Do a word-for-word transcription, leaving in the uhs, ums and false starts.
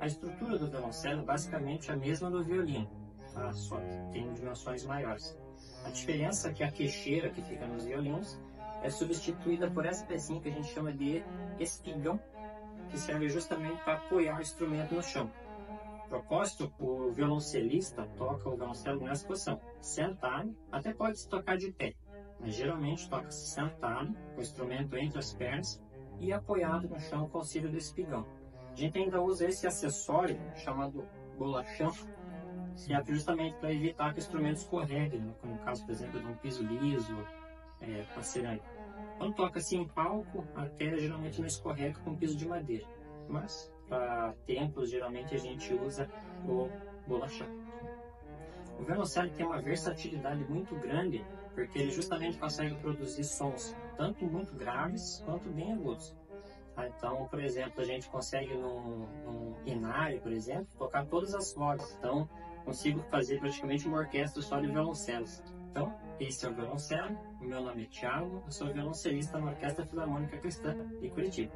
A estrutura do violoncelo é basicamente a mesma do violino, tá? Só que tem dimensões maiores. A diferença é que a queixeira que fica nos violinos é substituída por essa pecinha que a gente chama de espigão, que serve justamente para apoiar o instrumento no chão. Propósito, o violoncelista toca o violoncelo nessa posição, sentado, até pode se tocar de pé, mas geralmente toca-se sentado, com o instrumento entre as pernas e apoiado no chão com o auxílio do espigão. A gente ainda usa esse acessório chamado bolachão, que é justamente para evitar que o instrumento escorregue, como no caso, por exemplo, de um piso liso, é, com a cerâmica. Quando toca assim em palco, a tela geralmente não escorrega com piso de madeira, mas para tempos geralmente a gente usa o bolachão. O violoncelo tem uma versatilidade muito grande, porque ele justamente consegue produzir sons tanto muito graves quanto bem agudos. Ah, então, por exemplo, a gente consegue num, num inário, por exemplo, tocar todas as vozes. Então, consigo fazer praticamente uma orquestra só de violoncelos. Então, esse é o violoncelo. O meu nome é Thiago, eu sou violoncelista na Orquestra Filarmônica Cristã de Curitiba.